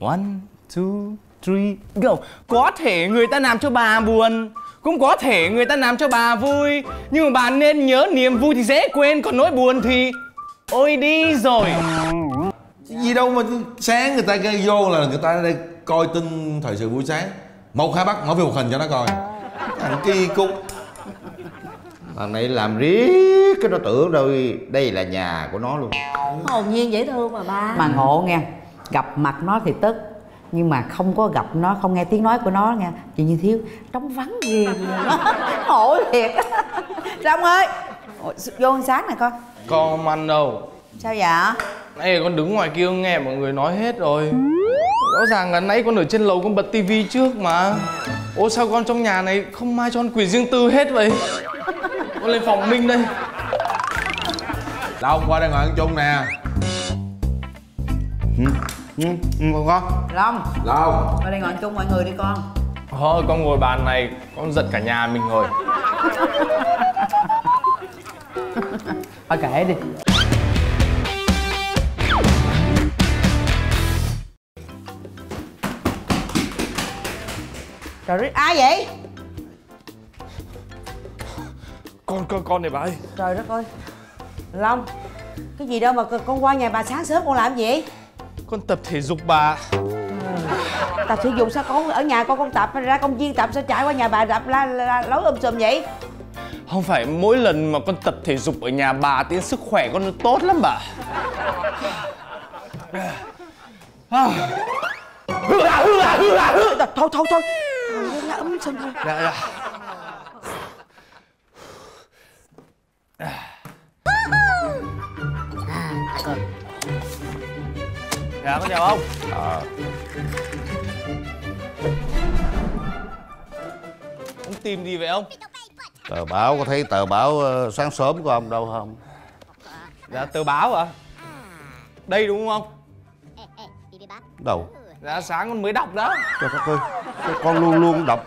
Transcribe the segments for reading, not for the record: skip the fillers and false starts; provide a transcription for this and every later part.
1, 2, 3, go. Có thể người ta làm cho bà buồn, cũng có thể người ta làm cho bà vui, nhưng mà bà nên nhớ niềm vui thì dễ quên, còn nỗi buồn thì ôi đi rồi. Gì đâu mà sáng người ta gây vô là người ta đây coi tin thời sự buổi sáng. Một hai bắt mở phim một hình cho nó coi. Thằng kỳ cục. Thằng này làm riết cái nó tưởng rồi đây là nhà của nó luôn. Hồn nhiên dễ thương mà ba. Mà ngộ nghe, gặp mặt nó thì tức, nhưng mà không có gặp nó, không nghe tiếng nói của nó nghe. Chị Như Thiếu trống vắng ghê. Khổ thiệt. Long ơi, vô ăn sáng này con. Con không ăn đâu. Sao dạ? Nãy con đứng ngoài kia nghe mọi người nói hết rồi. Rõ ràng là nãy con ở trên lầu con bật tivi trước mà. Ô sao con trong nhà này không mai cho con quyền riêng tư hết vậy? Con lên phòng Minh đây. Long qua đây ngồi ăn chung nè. Con Long qua đây ngồi ăn chung mọi người đi con. Thôi con ngồi bàn này con giật cả nhà mình rồi. Thôi kể đi. Trời ơi, ai vậy? Con này bà ơi. Trời đất ơi Long, cái gì đâu mà con qua nhà bà sáng sớm con làm gì? Con tập thể dục bà. Tập thể dục sao con ở nhà con tập, ra công viên tập, sao chạy qua nhà bà tập la lối um sùm vậy? Không phải mỗi lần mà con tập thể dục ở nhà bà thì sức khỏe con tốt lắm bà. Thôi ra ấm sân thôi. Dạ. Dạ có chào ông. Ông tìm gì vậy ông? Tờ báo, có thấy tờ báo sáng sớm của ông đâu không? Dạ tờ báo hả? Đây đúng không? Đâu? Dạ sáng con mới đọc đó. Trời đất ơi, con luôn luôn đọc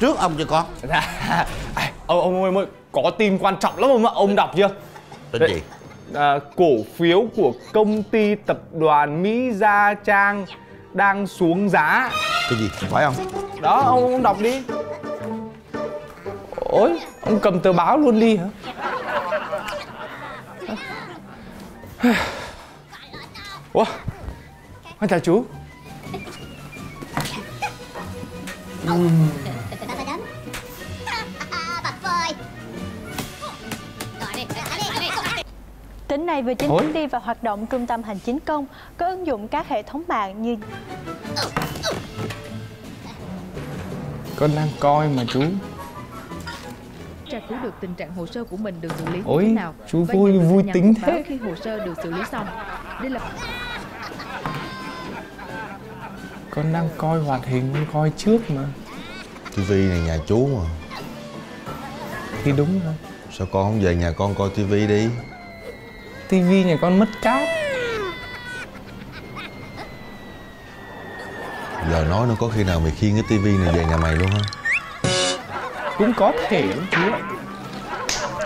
trước ông cho con. Dạ. Ông ơi, có tin quan trọng lắm ông ạ, ông đọc chưa? Tin gì? Cổ phiếu của công ty tập đoàn Mỹ Gia Trang đang xuống giá. Cái gì? Phải không? Đó, ông đọc đi. Ôi, ông cầm tờ báo luôn đi hả? Ủa, con chào chú. Tính này vừa chính thức đi vào hoạt động trung tâm hành chính công có ứng dụng các hệ thống mạng như... Con đang coi mà chú. Tra cứu được tình trạng hồ sơ của mình được xử lý như thế nào. Chú vui tính thế. Khi hồ sơ được xử lý xong, đây là... Con đang coi hoạt hình, con coi trước mà. Tivi này nhà chú mà. Thì đúng rồi. Sao con không về nhà con coi tivi đi? Tivi nhà con mất cáp. Giờ nói nó có khi nào mày khiêng cái tivi này về nhà mày luôn hả? Cũng có thể lắm chú.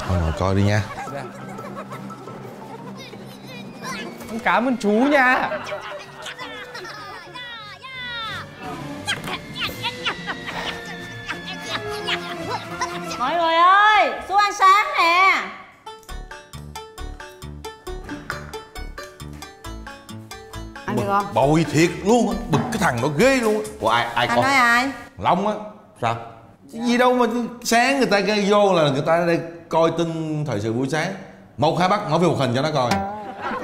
Thôi ngồi coi đi nha. Con cảm ơn chú nha. Mọi người ơi, xuống ăn sáng nè. Ăn được không? Bồi thiệt luôn á, bực cái thằng nó ghê luôn á. Ủa ai con? Nói ai? Long á. Sao? Gì đâu mà sáng người ta gây vô là người ta đây coi tin thời sự buổi sáng. Một hai bắt mở phim một hình cho nó coi.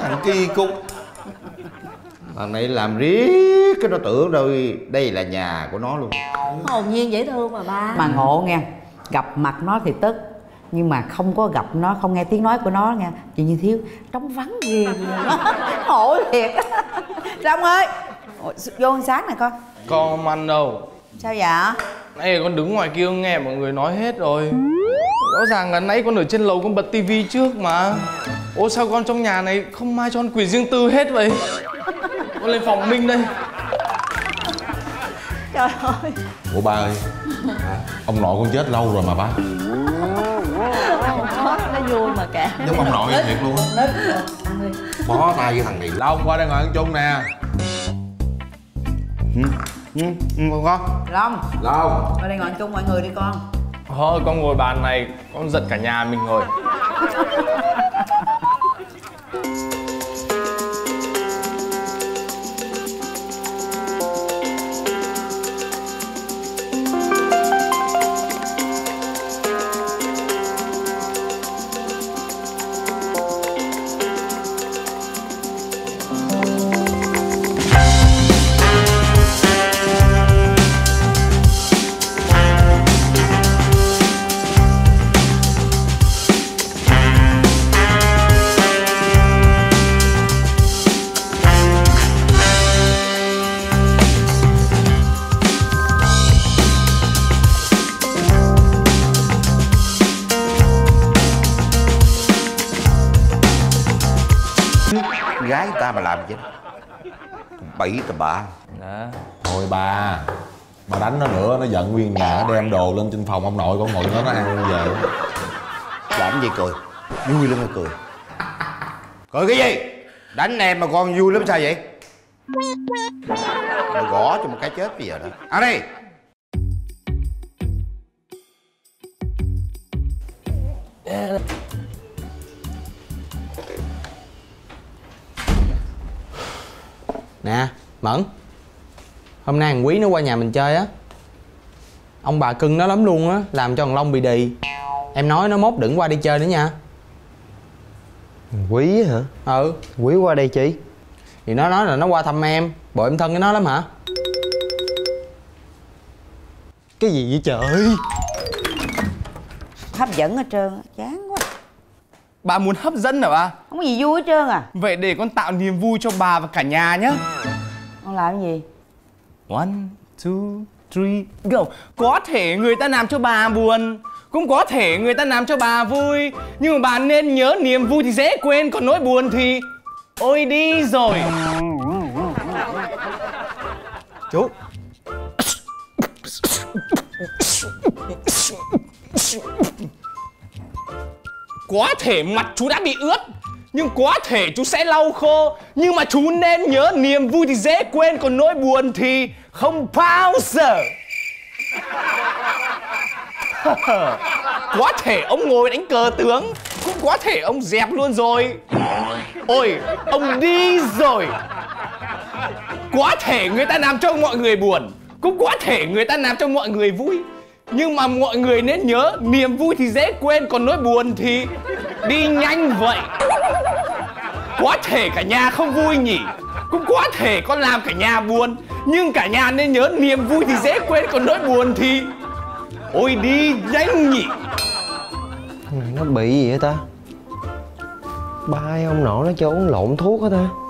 Thằng kỳ cục. Thằng này làm riết cái nó tưởng rồi đây là nhà của nó luôn. Hồn nhiên dễ thương mà ba. Mà ngộ nghe, gặp mặt nó thì tức, nhưng mà không có gặp nó, không nghe tiếng nói của nó nghe. Chị Như Thiếu trống vắng ghê. Khổ thiệt. Long ơi, vô ăn sáng này con. Con không ăn đâu. Sao dạ? Nãy con đứng ngoài kia nghe mọi người nói hết rồi. Rõ ràng là nãy con ở trên lầu con bật tivi trước mà. Ô sao con trong nhà này không mai cho con quyền riêng tư hết vậy? Con lên phòng Minh đây. Trời ơi. Ủa ba ơi, ông nội con chết lâu rồi mà ba. Không có, nó vui mà kệ. Giống ông nội thiệt luôn á. Bó tay với thằng này. Long qua đây ngồi ăn chung nè. Con Long qua đây ngồi chung mọi người đi con. Thôi con ngồi bàn này con giận cả nhà mình rồi. Gái ta mà làm chứ bậy tà bà. Thôi bà đánh nó nữa, nó giận nguyên nhà, nó đem đồ lên trên phòng ông nội con ngồi nó ăn luôn về. Làm gì cười, vui lắm cười. Cười cái gì? Đánh em mà con vui lắm sao vậy? Mày gõ cho một cái chết bây giờ đó. Ăn đi. Nè, Mẫn, hôm nay thằng Quý nó qua nhà mình chơi á. Ông bà cưng nó lắm luôn á, làm cho thằng Long bị đì. Em nói nó mốt đừng qua đi chơi nữa nha. Quý hả? Ừ. Quý qua đây chị? Thì nó nói là nó qua thăm em, bộ em thân với nó lắm hả? Cái gì vậy trời? Hấp dẫn hết trơn, chán quá. Bà muốn hấp dẫn hả bà? Không có gì vui hết trơn à. Vậy để con tạo niềm vui cho bà và cả nhà nhé. Con làm gì? 1, 2, 3, go. Có thể người ta làm cho bà buồn, cũng có thể người ta làm cho bà vui, nhưng mà bà nên nhớ niềm vui thì dễ quên, còn nỗi buồn thì ôi đi rồi. Chú có thể mặt chú đã bị ướt, nhưng có thể chú sẽ lau khô. Nhưng mà chú nên nhớ niềm vui thì dễ quên, còn nỗi buồn thì không bao giờ. Có thể ông ngồi đánh cờ tướng, cũng có thể ông dẹp luôn rồi. Ôi, ông đi rồi. Có thể người ta làm cho mọi người buồn, cũng có thể người ta làm cho mọi người vui, nhưng mà mọi người nên nhớ niềm vui thì dễ quên, còn nỗi buồn thì đi nhanh vậy. Có thể cả nhà không vui nhỉ, cũng có thể con làm cả nhà buồn, nhưng cả nhà nên nhớ niềm vui thì dễ quên, còn nỗi buồn thì ôi đi nhanh nhỉ. Thằng này nó bị gì vậy ta? Ba ông nội nó cho uống lộn thuốc hả ta?